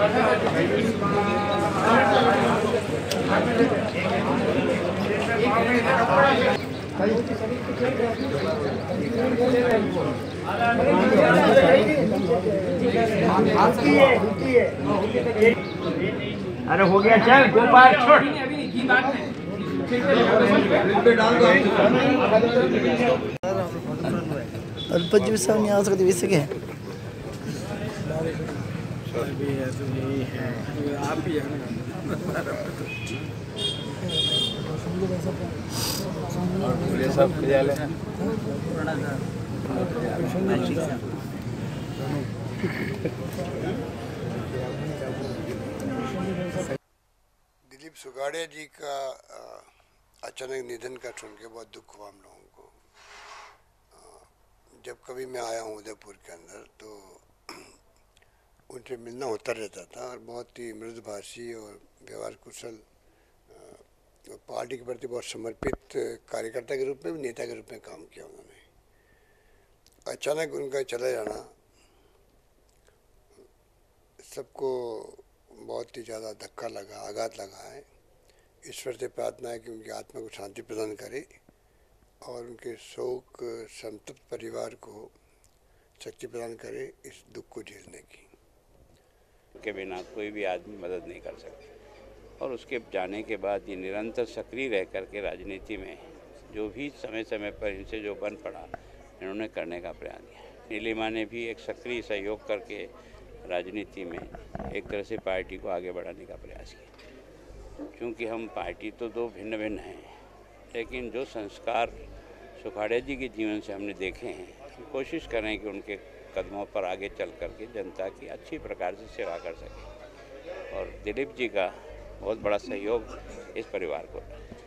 अरे हो गया चल दो बार छोड़ अल्पत जी साहब नहीं आ सकते वैसे क्या आप ही दिलीप सुखाड़िया जी का अचानक निधन का सुन के बहुत दुख हुआ हम लोगों को। जब कभी मैं आया हूँ उदयपुर के अंदर तो उनसे मिलना होता रहता था और बहुत ही मृदभाषी और व्यवहार कुशल और पार्टी के प्रति बहुत समर्पित कार्यकर्ता के रूप में भी नेता के रूप में काम किया उन्होंने। अचानक उनका चला जाना सबको बहुत ही ज़्यादा धक्का लगा, आघात लगा है। ईश्वर से प्रार्थना है कि उनकी आत्मा को शांति प्रदान करे और उनके शोक संतप्त परिवार को शक्ति प्रदान करे इस दुख को झेलने की। के बिना कोई भी आदमी मदद नहीं कर सकता और उसके जाने के बाद ये निरंतर सक्रिय रह करके राजनीति में जो भी समय समय पर इनसे जो बन पड़ा इन्होंने करने का प्रयास किया। नीलिमा ने भी एक सक्रिय सहयोग करके राजनीति में एक तरह से पार्टी को आगे बढ़ाने का प्रयास किया। क्योंकि हम पार्टी तो दो भिन्न भिन्न हैं लेकिन जो संस्कार सुखाड़िया जी के जीवन से हमने देखे हैं हम कोशिश करें कि उनके कदमों पर आगे चल करके जनता की अच्छी प्रकार से सेवा कर सकें और दिलीप जी का बहुत बड़ा सहयोग इस परिवार को